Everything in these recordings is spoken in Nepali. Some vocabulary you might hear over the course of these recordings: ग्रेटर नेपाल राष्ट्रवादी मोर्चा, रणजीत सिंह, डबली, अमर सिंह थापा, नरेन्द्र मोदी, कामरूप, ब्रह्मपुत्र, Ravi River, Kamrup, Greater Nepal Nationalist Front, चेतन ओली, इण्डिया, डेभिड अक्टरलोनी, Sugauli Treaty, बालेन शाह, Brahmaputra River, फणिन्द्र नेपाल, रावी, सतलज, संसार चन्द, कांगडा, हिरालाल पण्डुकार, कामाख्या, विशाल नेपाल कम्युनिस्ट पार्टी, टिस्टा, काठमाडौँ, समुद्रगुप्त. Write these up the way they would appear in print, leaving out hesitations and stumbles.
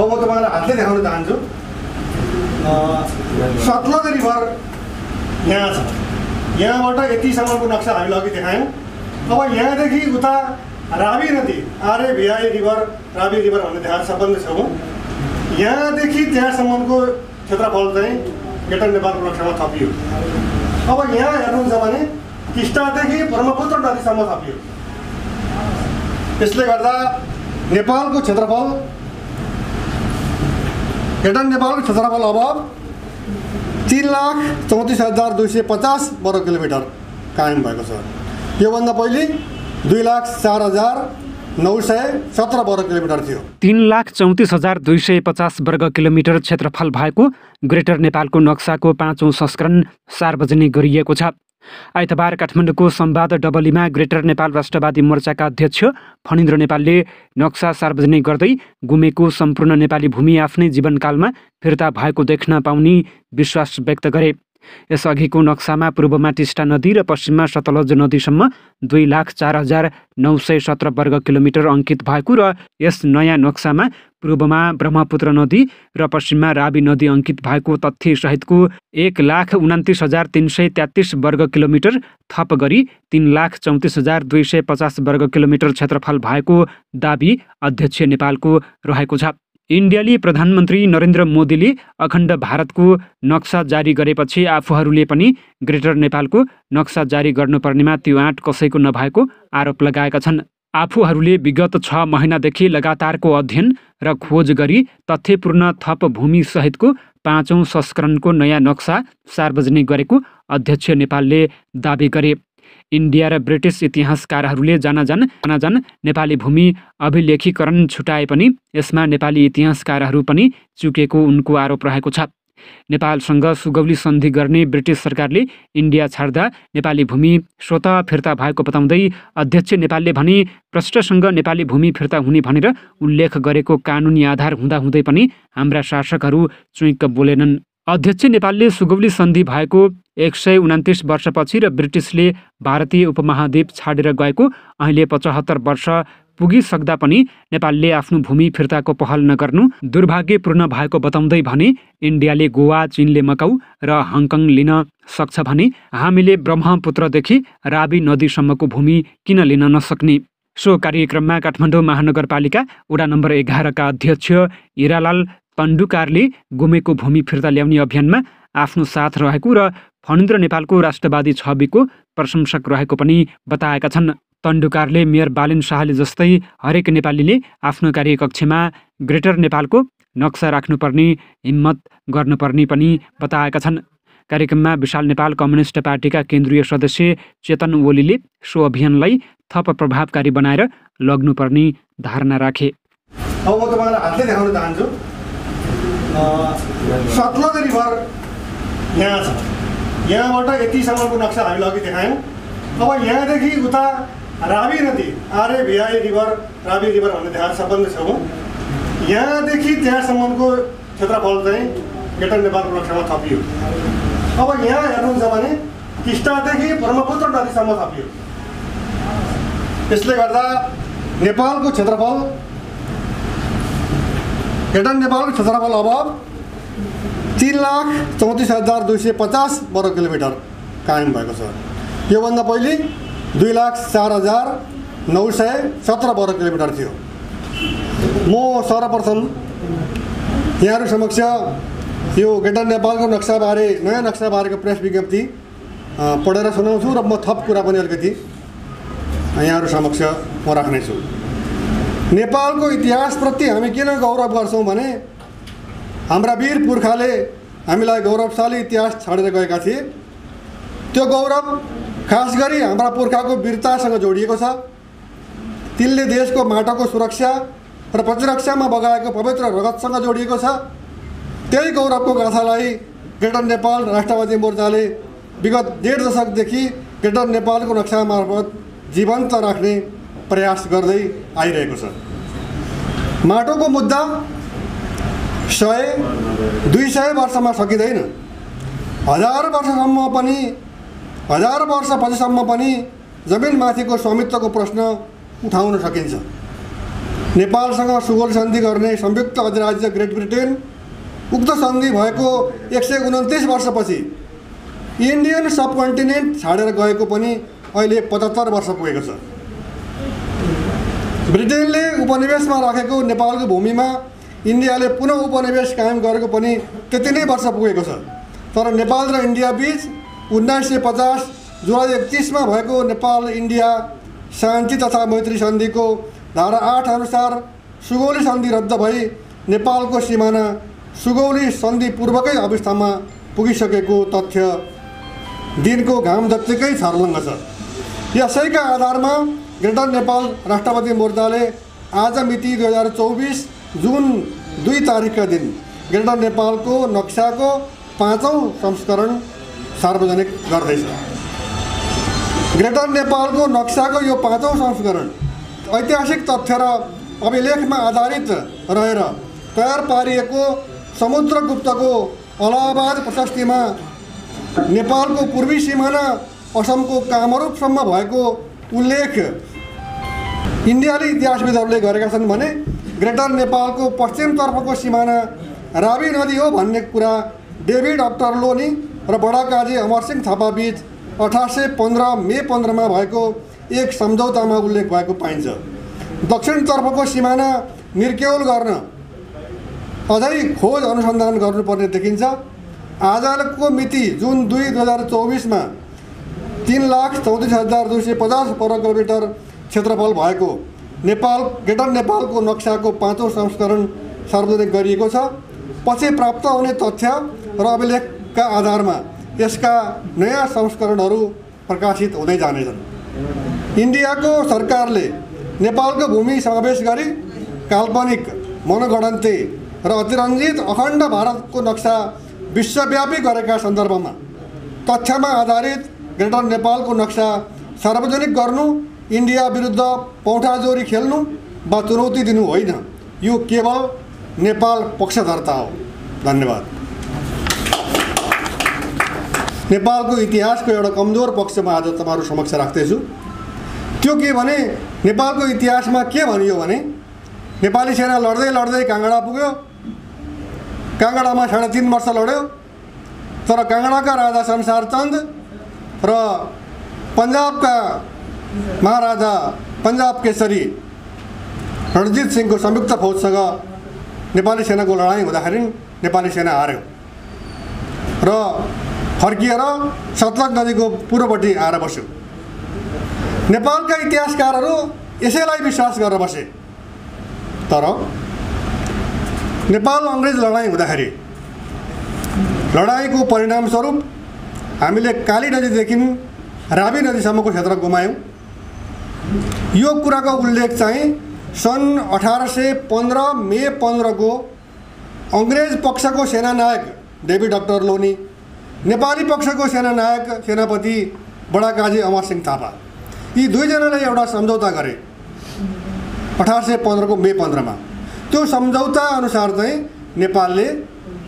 अब म तपाईहरुलाई हातले देखाउन चाहन्छु। सतलज रिभर यहाँ छ, यहाँबाट यतिसम्मको नक्सा हामीले अघि देखायौं। अब यहाँदेखि उता रावी नदी आरएभिआई रिभर, रावी रिभर भन्ने देखाएको सम्बन्ध छ। यहाँदेखि त्यहाँसम्मको क्षेत्रफल चाहिँ ग्रेटर नेपालको नक्सामा थपियो। अब यहाँ हेर्नुहुन्छ भने टिस्टादेखि ब्रह्मपुत्र नदीसम्म थपियो। यसले गर्दा नेपालको क्षेत्रफल, ग्रेटर नेपालको क्षेत्रफल अब 3,34,250 वर्ग किलोमिटर कायम भएको छ। योभन्दा पहिले 2,04,917 वर्ग किलोमिटर थियो। 3,34,250 वर्ग किलोमिटर क्षेत्रफल भएको ग्रेटर नेपालको नक्साको 5औं संस्करण सार्वजनिक गरिएको छ। आइतबार काठमाडौँको संवाद डबलीमा ग्रेटर नेपाल राष्ट्रवादी मोर्चाका अध्यक्ष फणिन्द्र नेपालले नक्सा सार्वजनिक गर्दै गुमेको सम्पूर्ण नेपाली भूमि आफ्नै जीवनकालमा फिर्ता भएको देख्न पाउने विश्वास व्यक्त गरे। यसअघिको नक्सामा पूर्वमा टिस्टा नदी र पश्चिममा सतलज नदीसम्म 2,04,917 वर्ग किलोमिटर अङ्कित भएको र यस नयाँ नक्सामा पूर्वमा ब्रह्मपुत्र नदी र पश्चिममा रावी नदी अङ्कित भएको तथ्य सहितको 1,29,333 वर्ग किलोमिटर थप गरी 3,34,250 वर्ग किलोमिटर क्षेत्रफल भएको दाबी अध्यक्ष नेपालको रहेको छ। इन्डियाली प्रधानमन्त्री नरेन्द्र मोदीले अखण्ड भारतको नक्सा जारी गरेपछि आफूहरूले पनि ग्रेटर नेपालको नक्सा जारी गर्नुपर्नेमा त्यो आँट कसैको नभएको आरोप लगाएका छन्। आफूहरूले विगत 6 महिनादेखि लगातारको अध्ययन र खोज गरी तथ्यपूर्ण थप भूमि सहितको 5औं संस्करणको नयाँ नक्सा सार्वजनिक गरेको अध्यक्ष नेपालले दाबी गरे। इन्डिया र ब्रिटिस इतिहासकारहरूले जानाजान नेपाली भूमि अभिलेखीकरण छुटाए पनि यसमा नेपाली इतिहासकारहरू पनि चुकेको उनको आरोप रहेको छ। नेपालसँग सुगौली सन्धि गर्ने ब्रिटिस सरकारले इन्डिया छाड्दा नेपाली भूमि स्वत फिर्ता भएको बताउँदै अध्यक्ष नेपालले भने प्रष्टसँग नेपाली भूमि फिर्ता हुने भनेर उल्लेख गरेको कानुनी आधार हुँदाहुँदै पनि हाम्रा शासकहरू चुइक्क बोलेनन्। अध्यक्ष नेपालले सुगौली सन्धि भएको 129 वर्षपछि र ब्रिटिसले भारतीय उपमहाद्वीप छाडेर गएको अहिले 75 वर्ष पुगिसक्दा पनि नेपालले आफ्नो भूमि फिर्ताको पहल नगर्नु दुर्भाग्यपूर्ण भएको बताउँदै भने इन्डियाले गोवा, चीनले मकाउ र हङकङ लिन सक्छ भने हामीले ब्रह्मपुत्रदेखि रावी नदीसम्मको भूमि किन लिन नसक्ने। सो कार्यक्रममा काठमाडौँ महानगरपालिका वडा नम्बर 11का अध्यक्ष हिरालाल पण्डुकारले गुमेको भूमि फिर्ता ल्याउने अभियानमा आफ्नो साथ रहेको र फणिन्द्र नेपालको राष्ट्रवादी छविको प्रशंसक रहेको पनि बताएका छन्। पण्डुकारले मेयर बालेन शाहले जस्तै हरेक नेपालीले आफ्नो कार्यकक्षमा ग्रेटर नेपालको नक्सा राख्नुपर्ने हिम्मत गर्नुपर्ने पनि बताएका छन्। कार्यक्रममा विशाल नेपाल कम्युनिस्ट पार्टीका केन्द्रीय सदस्य चेतन ओलीले सो अभियानलाई थप प्रभावकारी बनाएर लग्नुपर्ने धारणा राखे। सतलज रिभर यहाँ छ, यहाँबाट यतिसम्मको नक्सा हामीले अघि देखायौँ। अब यहाँदेखि उता रावी नदी आरएभिआई रिभर, रावी रिभर भन्ने देखाएको सम्बन्ध छ। यहाँदेखि त्यहाँसम्मको क्षेत्रफल चाहिँ ग्रेटर नेपालको नक्सामा थपियो। अब यहाँ हेर्नुहुन्छ भने टिस्टादेखि ब्रह्मपुत्र नदीसम्म थपियो। यसले गर्दा नेपालको क्षेत्रफल, ग्रेटर नेपालको क्षेत्रफल अब 3,34,250 वर्ग किलोमिटर कायम भएको छ। योभन्दा पहिले 2,04,917 वर्ग किलोमिटर थियो। म सर्वप्रथम यहाँहरू समक्ष यो ग्रेटर नेपालको नक्साबारे, नयाँ नक्साबारेको प्रेस विज्ञप्ति पढेर सुनाउँछु र म थप कुरा पनि अलिकति यहाँहरू समक्ष म राख्नेछु। नेपालको इतिहासप्रति हामी किन गौरव गर्छौँ भने हाम्रा वीर पुर्खाले हामीलाई गौरवशाली इतिहास छाडेर गएका थिए। त्यो गौरव खास गरी हाम्रा पुर्खाको वीरतासँग जोडिएको छ। तिनले देशको माटोको सुरक्षा र प्रतिरक्षामा बगाएको पवित्र रगतसँग जोडिएको छ। त्यही गौरवको गाथालाई ग्रेटर नेपाल राष्ट्रवादी मोर्चाले विगत 1.5 दशकदेखि ग्रेटर नेपालको नक्सा मार्फत जीवन्त राख्ने प्रयास गर्दै आइरहेको छ। माटोको मुद्दा 100-200 वर्षमा सकिँदैन, 1000 वर्ष पछिसम्म पनि जमिनमाथिको स्वामित्वको प्रश्न उठाउन सकिन्छ। नेपालसँग सुगौली सन्धि गर्ने संयुक्त अधिराज्य ग्रेट ब्रिटेन उक्त सन्धि भएको 129 वर्षपछि इन्डियन सब कन्टिनेन्ट छाडेर गएको पनि अहिले 75 वर्ष पुगेको छ। ब्रिटेनले उपनिवेशमा राखेको नेपालको भूमिमा इन्डियाले पुनः उपनिवेश कायम गरेको पनि त्यति नै वर्ष पुगेको छ। तर नेपाल र इन्डिया बीच 1950 जुलाई 31 मा भएको नेपाल इन्डिया शान्ति तथा मैत्री सन्धिको धारा 8 अनुसार सुगौली सन्धि रद्द भई नेपालको सीमाना सुगौली सन्धि पूर्वकै अवस्थामा पुगिसकेको तथ्य दिनको घाम जत्तिकै छर्लङ्ग छ। यसैका आधारमा ग्रेटर नेपाल राष्ट्रवादी मोर्चाले आज मिति 2024 जुन 2 तारिखका दिन ग्रेटर नेपालको नक्साको 5औं संस्करण सार्वजनिक गर्दैछ। ग्रेटर नेपालको नक्साको यो 5औं संस्करण ऐतिहासिक तथ्य र अभिलेखमा आधारित रहेर तयार पारिएको समुद्रगुप्तको अलाहाबाद प्रशस्तिमा नेपालको पूर्वी सीमाना असमको कामरूपसम्म भएको उल्लेख इन्डियाली इतिहासविदहरूले गरेका छन् भने ग्रेटर नेपालको पश्चिमतर्फको सीमाना रावी नदी हो भन्ने कुरा डेभिड अक्टरलोनी र बडाकाजी अमर सिंह थापा बीच 1815 मे 15 मा भएको एक सम्झौतामा उल्लेख भएको पाइन्छ। दक्षिणतर्फको सीमाना निर्केल गर्न अझै खोज अनुसन्धान गर्नुपर्ने देखिन्छ। आजको मिति जुन 2/2024 मा 3,34,250 वर्ग किलोमिटर क्षेत्रफल भएको नेपाल ग्रेटर नेपालको नक्साको 5औं संस्करण सार्वजनिक गरिएको छ। पछि प्राप्त हुने तथ्य र अभिलेखका आधारमा यसका नयाँ संस्करणहरू प्रकाशित हुँदै जानेछन्। इन्डियाको सरकारले नेपालको भूमि समावेश गरी काल्पनिक मनोगणन्ते र अतिरञ्जित अखण्ड भारतको नक्सा विश्वव्यापी गरेका सन्दर्भमा तथ्यमा आधारित ग्रेटर नेपालको नक्सा सार्वजनिक गर्नु इन्डिया विरुद्ध पौठाजोरी खेल्नु वा चुनौती दिनु होइन। यो केवल नेपाल पक्षधरता हो। धन्यवाद। नेपालको इतिहासको एउटा कमजोर पक्ष म आज तपाईहरु समक्ष राख्दैछु। त्यो के भने नेपालको इतिहासमा के भनियो भने नेपाली सेना लड्दै लड्दै कांगडा पुग्यो, कांगडामा 3.5 वर्ष लड्यो। तर कांगडाका राजा संसार चन्द र पन्जाबका महाराजा पन्जाब केसरी रणजीत सिंहको संयुक्त फौजसँग नेपाली सेनाको लडाईँ हुँदाखेरि नेपाली सेना हार्यो र फर्किएर सतलज नदीको पूर्वपट्टि आएर बस्यो। नेपालका इतिहासकारहरू यसैलाई विश्वास गरेर बसे। तर नेपाल अंग्रेज लडाईँ हुँदाखेरि लडाईँको परिणामस्वरूप हामीले काली नदीदेखि रावी नदीसम्मको क्षेत्र गुमायौं। यो कुराको उल्लेख चाहिँ सन् 1815 मे 15 को अंग्रेज पक्षको सेनानायक डेभिड अक्टरलोनी, नेपाली पक्षको सेनानायक सेनापति बडाकाजी अमर सिंह थापा यी दुईजनाले एउटा सम्झौता गरे 1815 को मे 15 मा। त्यो सम्झौता अनुसार चाहिँ नेपालले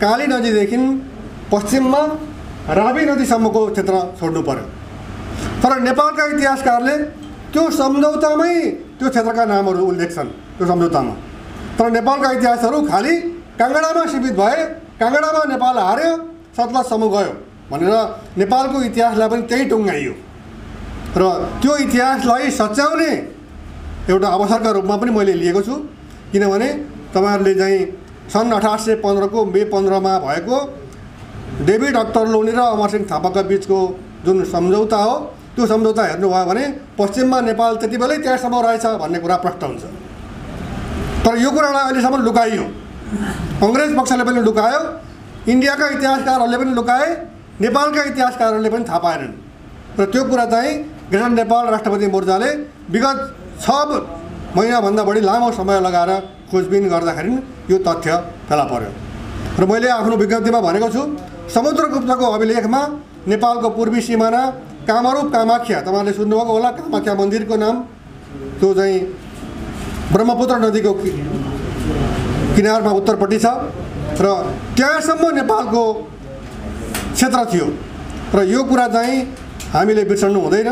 काली नदीदेखि पश्चिममा रावी नदीसम्मको क्षेत्र छोड्नु पर्यो। तर नेपालका इतिहासकारले त्यो सम्झौतामै त्यो क्षेत्रका नामहरू उल्लेख छन् त्यो सम्झौतामा। तर नेपालका इतिहासहरू खाली कांगडामा सीमित भए, कांगडामा नेपाल हार्यो, सतलजसम्म गयो भनेर नेपालको इतिहासलाई पनि त्यही टुङ्गाइयो र त्यो इतिहासलाई सच्याउने एउटा अवसरका रूपमा पनि मैले लिएको छु। किनभने तपाईहरुले चाहिँ सन् 1815 को मे 15 मा भएको डेभिड अक्टरलोनी र अमर सिंह थापाका बीचको जुन सम्झौता हो त्यो सम्झौता हेर्नुभयो भने पश्चिममा नेपाल त्यतिबेलै त्यहाँसम्म रहेछ भन्ने कुरा प्रष्ट हुन्छ। तर यो कुरालाई अहिलेसम्म लुकाइयो। अंग्रेज पक्षले पनि लुकायो, इन्डियाका इतिहासकारहरूले पनि लुकाए, नेपालका इतिहासकारहरूले पनि थाहा पाएनन् र त्यो कुरा चाहिँ ग्रेटर नेपाल राष्ट्रवादी मोर्चाले विगत 6 महिनाभन्दा बढी लामो समय लगाएर खोजबिन गर्दाखेरि यो तथ्य फेला पर्यो। र मैले आफ्नो विज्ञप्तिमा भनेको छु समुद्रगुप्तको अभिलेखमा नेपालको पूर्वी सीमाना कामरूप कामाख्या, तपाईहरुले सुन्नुभएको होला कामाख्या मन्दिरको नाम, त्यो चाहिँ ब्रह्मपुत्र नदीको किनारमा उत्तरपट्टि छ र त्यहाँसम्म नेपालको क्षेत्र थियो। र यो कुरा चाहिँ हामीले बिर्सनु हुँदैन।